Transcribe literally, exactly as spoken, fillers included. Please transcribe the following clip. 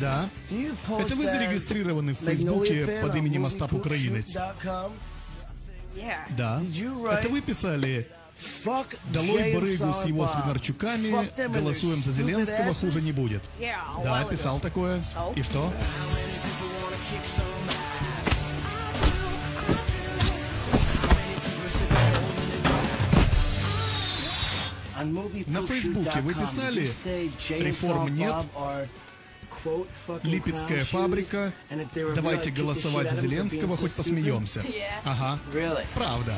Да. Это вы зарегистрированы в Фейсбуке под именем Остап Украинец? Да. Это вы писали: «Долой барыгу с его свинарчуками, голосуем за Зеленского, хуже не будет». Да, писал такое. И что? На Фейсбуке вы писали: «Реформ нет, Липецкая фабрика, давайте голосовать за Зеленского, хоть посмеемся». Ага, правда.